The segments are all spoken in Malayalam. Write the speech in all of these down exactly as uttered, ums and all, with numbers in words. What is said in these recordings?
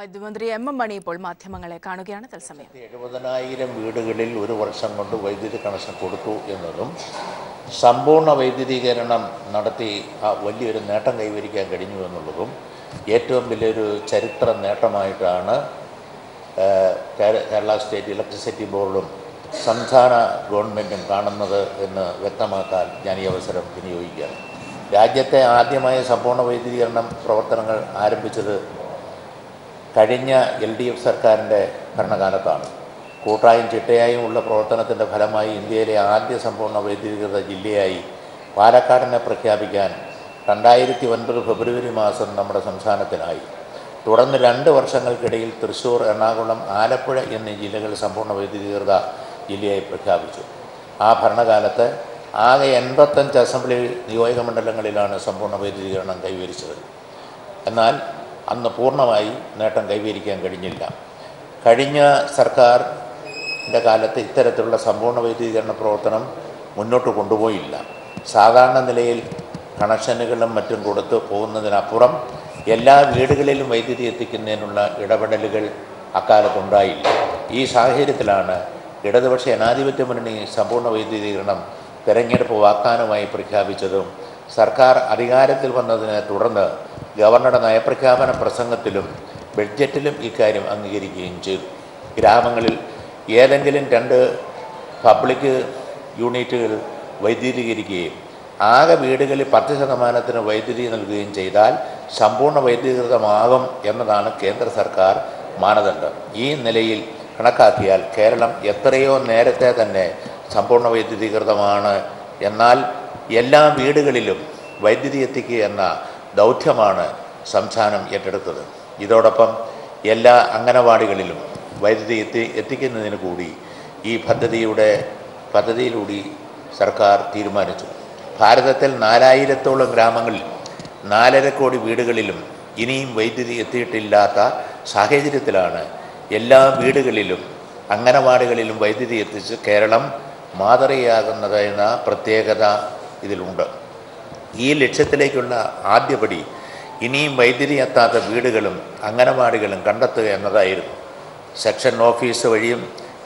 വൈദ്യുതമന്ത്രി എം എം മണി ഇപ്പോൾ മാധ്യമങ്ങളെ കാണുകയാണ്. തത്സമയം എഴുപതിനായിരം വീടുകളിൽ ഒരു വർഷം കൊണ്ട് വൈദ്യുതി കണക്ഷൻ കൊടുത്തു എന്നതും സമ്പൂർണ്ണ വൈദ്യുതീകരണം നടത്തി വലിയൊരു നേട്ടം കൈവരിക്കാൻ കഴിഞ്ഞു എന്നുള്ളതും ഏറ്റവും വലിയൊരു ചരിത്ര നേട്ടമായിട്ടാണ് കേരള സ്റ്റേറ്റ് ഇലക്ട്രിസിറ്റി ബോർഡും സംസ്ഥാന ഗവൺമെൻറ്റും കാണുന്നത് എന്ന് വ്യക്തമാക്കാൻ ഞാൻ ഈ അവസരം വിനിയോഗിക്കുകയാണ്. രാജ്യത്തെ ആദ്യമായ സമ്പൂർണ്ണ വൈദ്യുതീകരണം പ്രവർത്തനങ്ങൾ ആരംഭിച്ചത് കഴിഞ്ഞ എൽ ഡി എഫ് സർക്കാരിൻ്റെ ഭരണകാലത്താണ്. കൂട്ടായും ചിട്ടയായും ഉള്ള പ്രവർത്തനത്തിൻ്റെ ഫലമായി ഇന്ത്യയിലെ ആദ്യ സമ്പൂർണ്ണ വൈദ്യുതീകൃത ജില്ലയായി പാലക്കാടിനെ പ്രഖ്യാപിക്കാൻ രണ്ടായിരത്തി ഒൻപത് ഫെബ്രുവരി മാസം നമ്മുടെ സംസ്ഥാനത്തിനായി. തുടർന്ന് രണ്ട് വർഷങ്ങൾക്കിടയിൽ തൃശ്ശൂർ, എറണാകുളം, ആലപ്പുഴ എന്നീ ജില്ലകൾ സമ്പൂർണ്ണ വൈദ്യുതീകൃത ജില്ലയായി പ്രഖ്യാപിച്ചു. ആ ഭരണകാലത്ത് ആകെ എൺപത്തഞ്ച് അസംബ്ലി നിയോജക മണ്ഡലങ്ങളിലാണ് സമ്പൂർണ്ണ വൈദ്യുതീകരണം കൈവരിച്ചത്. എന്നാൽ അന്ന് പൂർണ്ണമായി നേട്ടം കൈവരിക്കാൻ കഴിഞ്ഞില്ല. കഴിഞ്ഞ സർക്കാരിൻ്റെ കാലത്ത് ഇത്തരത്തിലുള്ള സമ്പൂർണ്ണ വൈദ്യുതീകരണ പ്രവർത്തനം മുന്നോട്ട് കൊണ്ടുപോയില്ല. സാധാരണ നിലയിൽ കണക്ഷനുകളും മറ്റും കൊടുത്ത് പോകുന്നതിനപ്പുറം എല്ലാ വീടുകളിലും വൈദ്യുതി എത്തിക്കുന്നതിനുള്ള ഇടപെടലുകൾ അക്കാലത്തുണ്ടായില്ല. ഈ സാഹചര്യത്തിലാണ് ഇടതുപക്ഷ ജനാധിപത്യ മുന്നണി സമ്പൂർണ്ണ വൈദ്യുതീകരണം തെരഞ്ഞെടുപ്പ് വാഗ്ദാനമായി പ്രഖ്യാപിച്ചതും സർക്കാർ അധികാരത്തിൽ വന്നതിനെ തുടർന്ന് ഗവർണറുടെ നയപ്രഖ്യാപന പ്രസംഗത്തിലും ബഡ്ജറ്റിലും ഇക്കാര്യം അംഗീകരിക്കുകയും ചെയ്തു. ഗ്രാമങ്ങളിൽ ഏതെങ്കിലും രണ്ട് പബ്ലിക് യൂണിറ്റുകൾ വൈദ്യുതീകരിക്കുകയും ആകെ വീടുകളിൽ പത്ത് ശതമാനത്തിന് വൈദ്യുതി നൽകുകയും ചെയ്താൽ സമ്പൂർണ്ണ വൈദ്യുതീകൃതമാകും എന്നതാണ് കേന്ദ്ര സർക്കാർ മാനദണ്ഡം. ഈ നിലയിൽ കണക്കാക്കിയാൽ കേരളം എത്രയോ നേരത്തെ തന്നെ സമ്പൂർണ്ണ വൈദ്യുതീകൃതമാണ്. എന്നാൽ എല്ലാ വീടുകളിലും വൈദ്യുതി എത്തിക്കുക എന്ന ദൗത്യമാണ് സംസ്ഥാനം ഏറ്റെടുത്തത്. ഇതോടൊപ്പം എല്ലാ അംഗനവാടികളിലും വൈദ്യുതി എത്തി എത്തിക്കുന്നതിന് കൂടി ഈ പദ്ധതിയുടെ പദ്ധതിയിലൂടെ സർക്കാർ തീരുമാനിച്ചു. ഭാരതത്തിൽ നാലായിരത്തോളം ഗ്രാമങ്ങളിൽ നാലര കോടി വീടുകളിലും ഇനിയും വൈദ്യുതി എത്തിയിട്ടില്ലാത്ത സാഹചര്യത്തിലാണ് എല്ലാ വീടുകളിലും അംഗനവാടികളിലും വൈദ്യുതി എത്തിച്ച് കേരളം മാതൃകയാകുന്നത് എന്ന പ്രത്യേകത ഇതിലുണ്ട്. ഈ ലക്ഷ്യത്തിലേക്കുള്ള ആദ്യപടി ഇനിയും വൈദ്യുതി എത്താത്ത വീടുകളും അംഗനവാടികളും കണ്ടെത്തുക എന്നതായിരുന്നു. സെക്ഷൻ ഓഫീസ് വഴിയും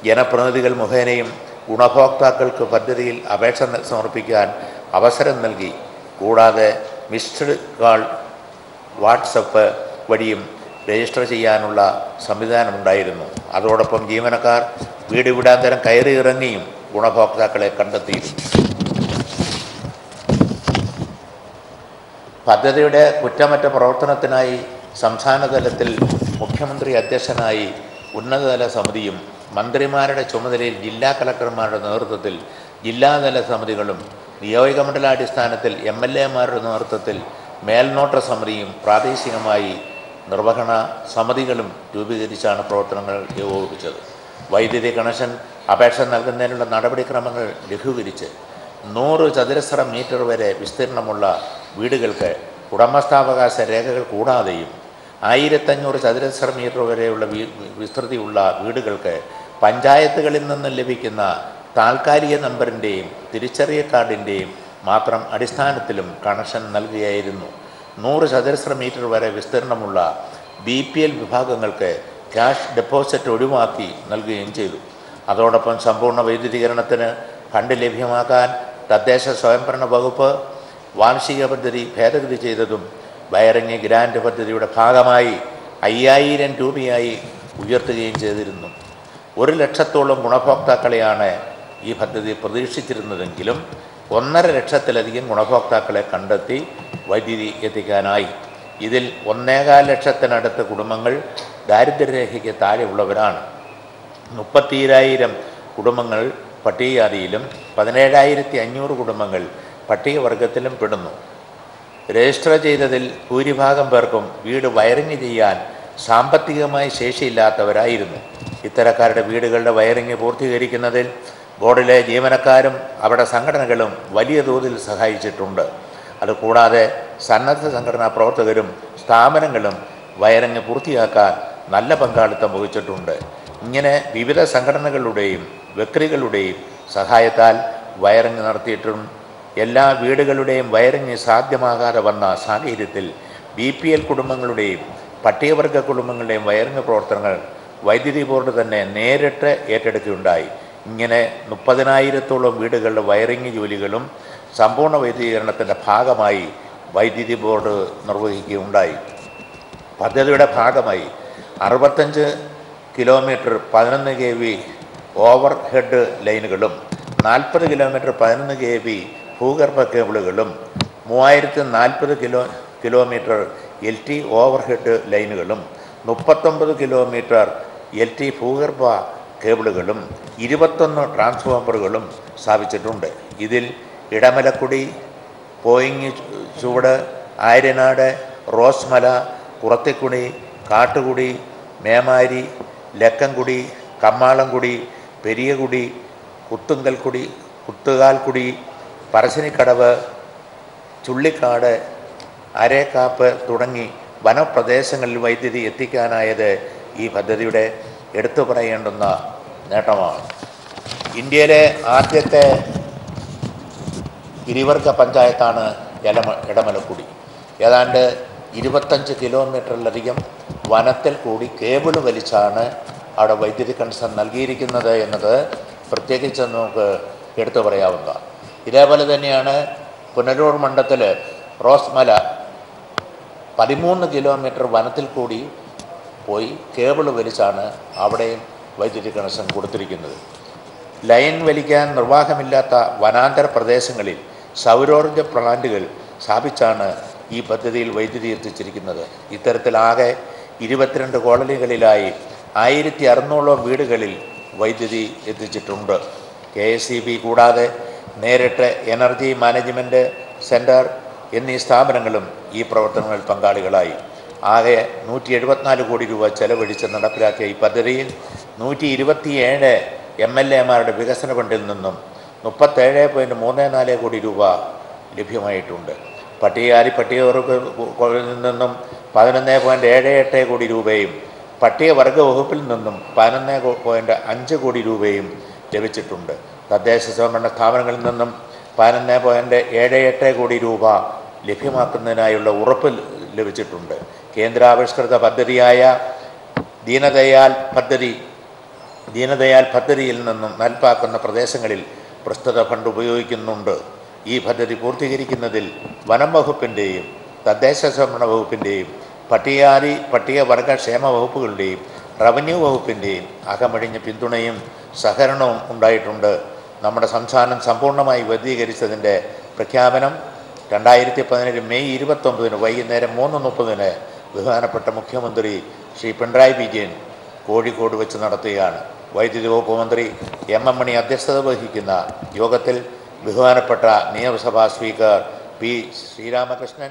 ജനപ്രതിനിധികൾ മുഖേനയും ഗുണഭോക്താക്കൾക്ക് പദ്ധതിയിൽ അപേക്ഷ സമർപ്പിക്കാൻ അവസരം നൽകി. കൂടാതെ മിസ്ഡ് കാൾ, വാട്സപ്പ് വഴിയും രജിസ്റ്റർ ചെയ്യാനുള്ള സംവിധാനമുണ്ടായിരുന്നു. അതോടൊപ്പം ജീവനക്കാർ വീട് വീടാന്തരം കയറി ഇറങ്ങിയും ഗുണഭോക്താക്കളെ കണ്ടെത്തിയിരുന്നു. പദ്ധതിയുടെ കുറ്റമറ്റ പ്രവർത്തനത്തിനായി സംസ്ഥാന തലത്തിൽ മുഖ്യമന്ത്രി അധ്യക്ഷനായി ഉന്നതതല സമിതിയും മന്ത്രിമാരുടെ ചുമതലയിൽ ജില്ലാ കളക്ടർമാരുടെ നേതൃത്വത്തിൽ ജില്ലാതല സമിതികളും നിയോജക മണ്ഡലാടിസ്ഥാനത്തിൽ എം എൽ എമാരുടെ നേതൃത്വത്തിൽ മേൽനോട്ട സമിതിയും പ്രാദേശികമായി നിർവഹണ സമിതികളും രൂപീകരിച്ചാണ് പ്രവർത്തനങ്ങൾ ഏകോപിപ്പിച്ചത്. വൈദ്യുതി കണക്ഷൻ അപേക്ഷ നൽകുന്നതിനുള്ള നടപടിക്രമങ്ങൾ ലഘൂകരിച്ച് നൂറ് ചതുരശ്ര മീറ്റർ വരെ വിസ്തീർണമുള്ള വീടുകൾക്ക് ഉടമസ്ഥാവകാശ രേഖകൾ കൂടാതെയും ആയിരത്തഞ്ഞൂറ് ചതുരശ്ര മീറ്റർ വരെയുള്ള വീ വിസ്തൃതിയുള്ള വീടുകൾക്ക് പഞ്ചായത്തുകളിൽ നിന്ന് ലഭിക്കുന്ന താൽക്കാലിക നമ്പറിൻ്റെയും തിരിച്ചറിയ കാർഡിൻ്റെയും മാത്രം അടിസ്ഥാനത്തിലും കണക്ഷൻ നൽകുകയായിരുന്നു. നൂറ് ചതുരശ്ര മീറ്റർ വരെ വിസ്തീർണമുള്ള ബി പി എൽ വിഭാഗങ്ങൾക്ക് ക്യാഷ് ഡെപ്പോസിറ്റ് ഒഴിവാക്കി നൽകുകയും ചെയ്തു. അതോടൊപ്പം സമ്പൂർണ്ണ വൈദ്യുതീകരണത്തിന് ഫണ്ട് ലഭ്യമാക്കാൻ തദ്ദേശ സ്വയംഭരണ വകുപ്പ് വാർഷിക പദ്ധതി ഭേദഗതി ചെയ്തതും വയറിംഗ് ഗ്രാൻഡ് പദ്ധതിയുടെ ഭാഗമായി അയ്യായിരം രൂപയായി ഉയർത്തുകയും ചെയ്തിരുന്നു. ഒരു ലക്ഷത്തോളം ഗുണഭോക്താക്കളെയാണ് ഈ പദ്ധതി പ്രതീക്ഷിച്ചിരുന്നതെങ്കിലും ഒന്നര ലക്ഷത്തിലധികം ഗുണഭോക്താക്കളെ കണ്ടെത്തി വൈദ്യുതി എത്തിക്കാനായി. ഇതിൽ ഒന്നേകാൽ ലക്ഷത്തിനടുത്ത് കുടുംബങ്ങൾ ദാരിദ്ര്യരേഖയ്ക്ക് താഴെയുള്ളവരാണ്. മുപ്പത്തിരായിരം കുടുംബങ്ങൾ പട്ടികജാതിയിലും പതിനേഴായിരത്തി അഞ്ഞൂറ് കുടുംബങ്ങൾ പട്ടികവർഗത്തിലും പെടുന്നു. രജിസ്റ്റർ ചെയ്തതിൽ ഭൂരിഭാഗം പേർക്കും വീട് വയറിംഗ് ചെയ്യാൻ സാമ്പത്തികമായി ശേഷിയില്ലാത്തവരായിരുന്നു. ഇത്തരക്കാരുടെ വീടുകളുടെ വയറിംഗ് പൂർത്തീകരിക്കുന്നതിൽ ബോർഡിലെ ജീവനക്കാരും അവരുടെ സംഘടനകളും വലിയ തോതിൽ സഹായിച്ചിട്ടുണ്ട്. അതുകൂടാതെ സന്നദ്ധ സംഘടനാ പ്രവർത്തകരും സ്ഥാപനങ്ങളും വയറിംഗ് പൂർത്തിയാക്കാൻ നല്ല പങ്കാളിത്തം വഹിച്ചിട്ടുണ്ട്. ഇങ്ങനെ വിവിധ സംഘടനകളുടെയും വ്യക്തികളുടെയും സഹായത്താൽ വയറിംഗ് നടത്തിയിട്ടും എല്ലാ വീടുകളുടെയും വയറിംഗ് സാധ്യമാകാതെ വന്ന സാഹചര്യത്തിൽ ബി പി എൽ കുടുംബങ്ങളുടെയും പട്ടികവർഗ കുടുംബങ്ങളുടെയും വയറിംഗ് പ്രവർത്തനങ്ങൾ വൈദ്യുതി ബോർഡ് തന്നെ നേരിട്ട് ഏറ്റെടുക്കുകയുണ്ടായി. ഇങ്ങനെ മുപ്പതിനായിരത്തോളം വീടുകളുടെ വയറിംഗ് ജോലികളും സമ്പൂർണ്ണ വൈദ്യുതീകരണത്തിൻ്റെ ഭാഗമായി വൈദ്യുതി ബോർഡ് നിർവഹിക്കുകയുണ്ടായി. പദ്ധതിയുടെ ഭാഗമായി അറുപത്തഞ്ച് കിലോമീറ്റർ പതിനൊന്ന് കെ വി ഓവർ ഹെഡ് ലൈനുകളും നാൽപ്പത് കിലോമീറ്റർ പതിനൊന്ന് കെ വി ഭൂഗർഭ കേബിളുകളും മൂവായിരത്തി നാൽപ്പത് kilo kilometre L T overhead ലൈനുകളും മുപ്പത്തൊമ്പത് കിലോമീറ്റർ എൽ ടി ഭൂഗർഭ കേബിളുകളും ഇരുപത്തൊന്ന് ട്രാൻസ്ഫോമറുകളും സ്ഥാപിച്ചിട്ടുണ്ട്. ഇതിൽ ഇടമലക്കുടി, പോയിങ്ങി ചുവട്, ആര്യനാട്, റോസ്മല, കുറത്തിക്കുണി, കാട്ടുകുടി, മേമാരി, ലക്കംകുടി, കമ്മാളംകുടി, പെരിയകുടി, കുത്തുങ്കൽക്കുടി, കുത്തുകാൽക്കുടി, പറശ്ശിനിക്കടവ്, ചുള്ളിക്കാട്, അരേക്കാപ്പ് തുടങ്ങി വനപ്രദേശങ്ങളിൽ വൈദ്യുതി എത്തിക്കാനായത് ഈ പദ്ധതിയുടെ എടുത്തു പറയേണ്ടുന്ന നേട്ടമാണ്. ഇന്ത്യയിലെ ആദ്യത്തെ ഗിരിവർഗ പഞ്ചായത്താണ് ഇലമ ഇടമലക്കുടി. ഏതാണ്ട് ഇരുപത്തഞ്ച് കിലോമീറ്ററിലധികം വനത്തിൽ കൂടി കേബിൾ വലിച്ചാണ് അവിടെ വൈദ്യുതി കണക്ഷൻ നൽകിയിരിക്കുന്നത് എന്നത് പ്രത്യേകിച്ച് നമുക്ക് എടുത്തു പറയാവുന്ന. ഇതേപോലെ തന്നെയാണ് പുനലൂർ മണ്ഡലത്തിൽ റോസ്മല പതിമൂന്ന് കിലോമീറ്റർ വനത്തിൽ കൂടി പോയി കേബിൾ വലിച്ചാണ് അവിടെയും വൈദ്യുതി കണക്ഷൻ കൊടുത്തിരിക്കുന്നത്. ലൈൻ വലിക്കാൻ നിർവാഹമില്ലാത്ത വനാന്തര പ്രദേശങ്ങളിൽ സൗരോർജ പ്ലാന്റുകൾ സ്ഥാപിച്ചാണ് ഈ പദ്ധതിയിൽ വൈദ്യുതി എത്തിച്ചിരിക്കുന്നത്. ഇത്തരത്തിലാകെ ഇരുപത്തിരണ്ട് കോളനികളിലായി ആയിരത്തി അറുന്നൂറോളം വീടുകളിൽ വൈദ്യുതി എത്തിച്ചിട്ടുണ്ട്. കെ എസ് ഇ ബി കൂടാതെ നേരിട്ട് എനർജി മാനേജ്മെൻറ്റ് സെൻറ്റർ എന്നീ സ്ഥാപനങ്ങളും ഈ പ്രവർത്തനങ്ങളിൽ പങ്കാളികളായി. ആകെ നൂറ്റി എഴുപത്തിനാല് കോടി രൂപ ചെലവഴിച്ച് നടപ്പിലാക്കിയ ഈ പദ്ധതിയിൽ നൂറ്റി ഇരുപത്തിയേഴ് എം എൽ എമാരുടെ വികസന ഫണ്ടിൽ നിന്നും മുപ്പത്തേഴ് പോയിൻറ്റ് മൂന്ന് നാല് കോടി രൂപ ലഭ്യമായിട്ടുണ്ട്. പട്ടികജാതി പട്ടികവർഗിൽ നിന്നും പതിനൊന്ന് പോയിൻറ്റ് ഏഴ് എട്ട് കോടി രൂപയും പട്ടികവർഗ വകുപ്പിൽ നിന്നും പതിനൊന്ന് പോയിൻറ്റ് അഞ്ച് കോടി രൂപയും ലഭിച്ചിട്ടുണ്ട്. തദ്ദേശ സ്വയംഭരണ സ്ഥാപനങ്ങളിൽ നിന്നും പതിനൊന്ന് പോയിൻറ്റ് ഏഴ് എട്ട് കോടി രൂപ ലഭ്യമാക്കുന്നതിനായുള്ള ഉറപ്പ് ലഭിച്ചിട്ടുണ്ട്. കേന്ദ്രാവിഷ്കൃത പദ്ധതിയായ ദീനദയാൽ പദ്ധതി ദീനദയാൽ പദ്ധതിയിൽ നിന്നും നടപ്പാക്കുന്ന പ്രദേശങ്ങളിൽ പ്രസ്തുത ഫണ്ട് ഉപയോഗിക്കുന്നുണ്ട്. ഈ പദ്ധതി പൂർത്തീകരിക്കുന്നതിൽ വനം വകുപ്പിൻ്റെയും തദ്ദേശ സംരക്ഷണ വകുപ്പിൻ്റെയും പട്ടികജാതി പട്ടികവർഗ ക്ഷേമ വകുപ്പുകളുടെയും റവന്യൂ വകുപ്പിൻ്റെയും അകമഴിഞ്ഞ പിന്തുണയും സഹകരണവും ഉണ്ടായിട്ടുണ്ട്. നമ്മുടെ സംസ്ഥാനം സമ്പൂർണ്ണമായി വൈദ്യുതീകരിച്ചതിൻ്റെ പ്രഖ്യാപനം രണ്ടായിരത്തി പതിനേഴ് മെയ് ഇരുപത്തൊമ്പതിന് വൈകുന്നേരം മൂന്ന് മുപ്പതിന് ബഹുമാനപ്പെട്ട മുഖ്യമന്ത്രി ശ്രീ പിണറായി വിജയൻ കോഴിക്കോട് വെച്ച് നടത്തുകയാണ്. വൈദ്യുതി വകുപ്പ് മന്ത്രി എം എം മണി അധ്യക്ഷത വഹിക്കുന്ന യോഗത്തിൽ ബഹുമാനപ്പെട്ട നിയമസഭാ സ്പീക്കർ പി ശ്രീരാമകൃഷ്ണൻ.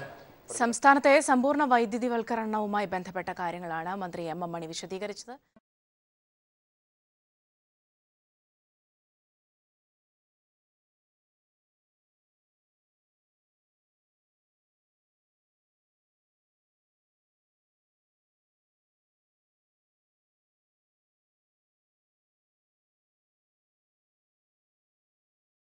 സംസ്ഥാനത്തെ സമ്പൂർണ്ണ വൈദ്യുതിവൽക്കരണവുമായി ബന്ധപ്പെട്ട കാര്യങ്ങളാണ് മന്ത്രി എം എം മണി വിശദീകരിച്ചത്.